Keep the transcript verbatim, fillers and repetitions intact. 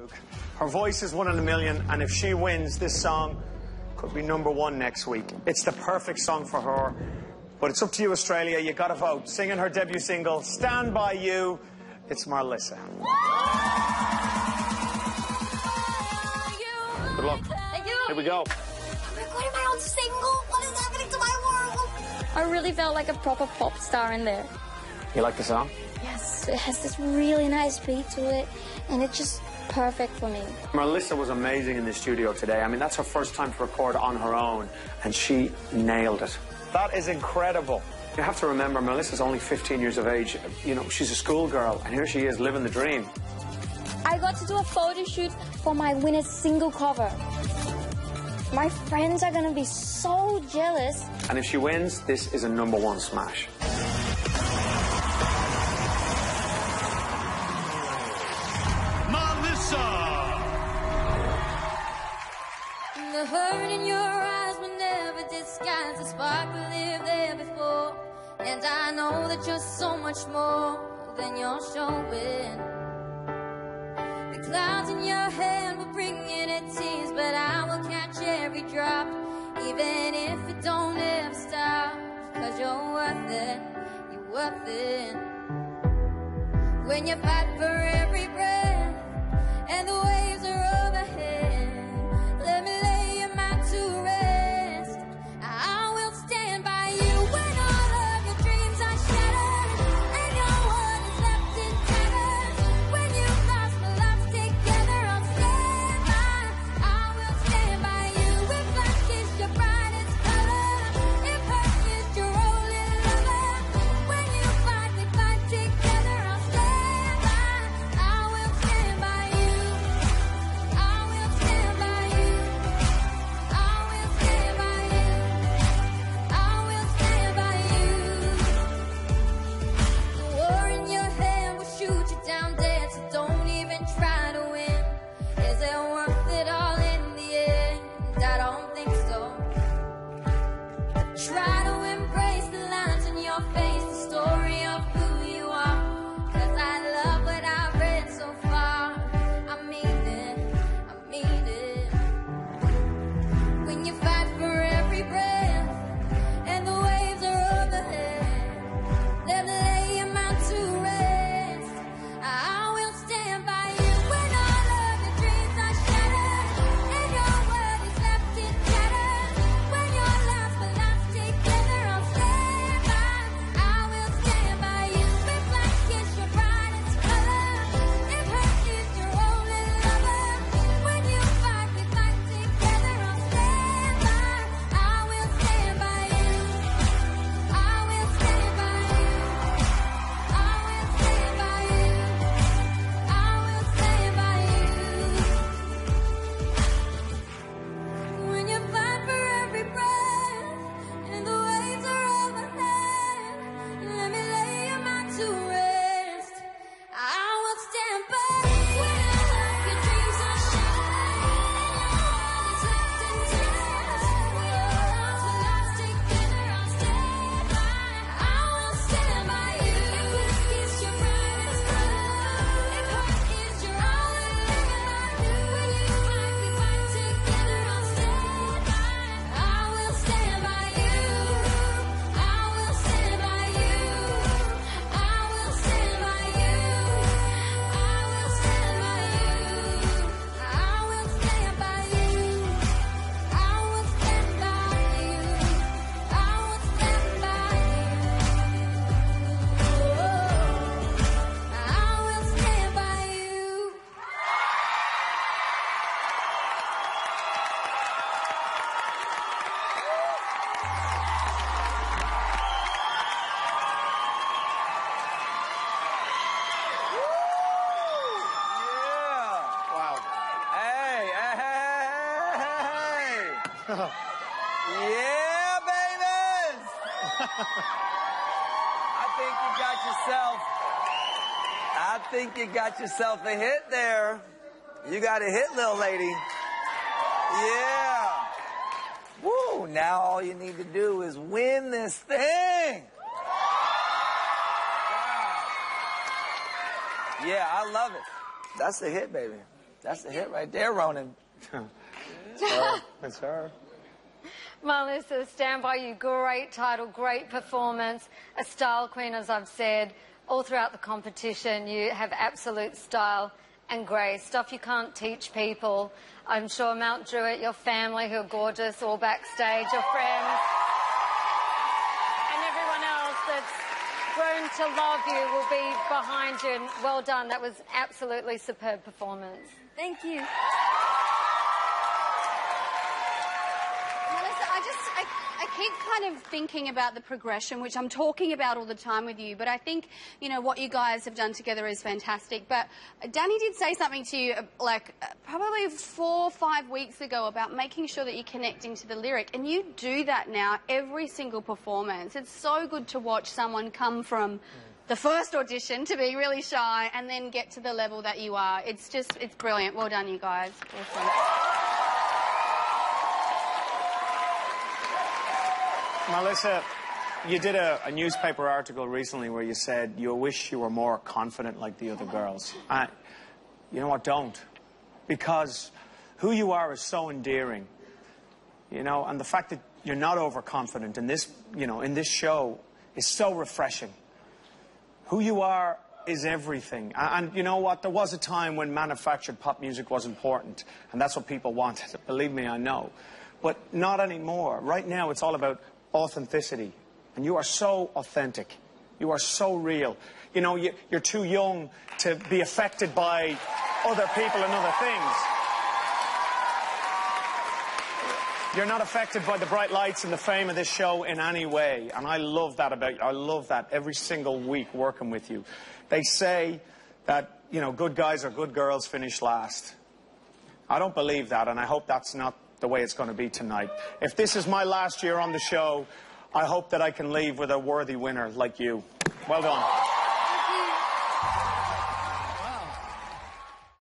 Luke. Her voice is one in a million, and if she wins, this song could be number one next week. It's the perfect song for her, but it's up to you, Australia. You got to vote. Singing her debut single, Stand By You, it's Marlisa. Good luck. Thank you. Here we go. I'm recording my own single. What is happening to my world? I really felt like a proper pop star in there. You like the song? Yes, it has this really nice beat to it, and it's just perfect for me. Marlisa was amazing in the studio today. I mean, that's her first time to record on her own, and she nailed it. That is incredible. You have to remember, Marlisa's only fifteen years of age. You know, she's a schoolgirl, and here she is living the dream. I got to do a photo shoot for my winner's single cover. My friends are going to be so jealous. And if she wins, this is a number one smash. The hurt in your eyes will never disguise the spark that lived there before. And I know that you're so much more than you're showing. The clouds in your hand will bring in a tears, but I will catch every drop, even if it don't ever stop. Cause you're worth it, you're worth it. When you fight for every breath and the waves are overhead, let me lay to rest. I will stand by you when all of your dreams are shattered and no one is left in tatters. When you lost my life together, I'll stand by. I will stand by you. If black is your brightest color, if earth is your only lover, when you fight, we fight together. I'll stand by. I will stand by you. I will stand by you. Yeah, babies! I think you got yourself, I think you got yourself a hit there. You got a hit, little lady. Yeah. Woo, now all you need to do is win this thing. Wow. Yeah, I love it. That's a hit, baby. That's the hit right there, Ronan. That's her. Marlisa, Stand By You, great title, great performance, a style queen, as I've said. All throughout the competition, you have absolute style and grace, stuff you can't teach people. I'm sure Mount Druitt, your family, who are gorgeous, all backstage, your friends, and everyone else that's grown to love you will be behind you, and well done. That was absolutely superb performance. Thank you. Marlisa, I just, I, I keep kind of thinking about the progression, which I'm talking about all the time with you, but I think, you know, what you guys have done together is fantastic. But Danny did say something to you, like, probably four or five weeks ago about making sure that you're connecting to the lyric, and you do that now every single performance. It's so good to watch someone come from mm. the first audition to be really shy and then get to the level that you are. It's just, it's brilliant. Well done, you guys. Awesome. Marlisa, you did a, a newspaper article recently where you said you wish you were more confident like the other girls. And you know what? Don't. Because who you are is so endearing. You know, and the fact that you're not overconfident in this, you know, in this show is so refreshing. Who you are is everything. And, and you know what? There was a time when manufactured pop music was important, and that's what people wanted. Believe me, I know. But not anymore. Right now, it's all about authenticity, and you are so authentic. You are so real. You know, you, you're too young to be affected by other people and other things. You're not affected by the bright lights and the fame of this show in any way, and I love that about you. I love that every single week working with you. They say that, you know, good guys or good girls finish last. I don't believe that, and I hope that's not the way it's going to be tonight. If this is my last year on the show, I hope that I can leave with a worthy winner like you. Well done.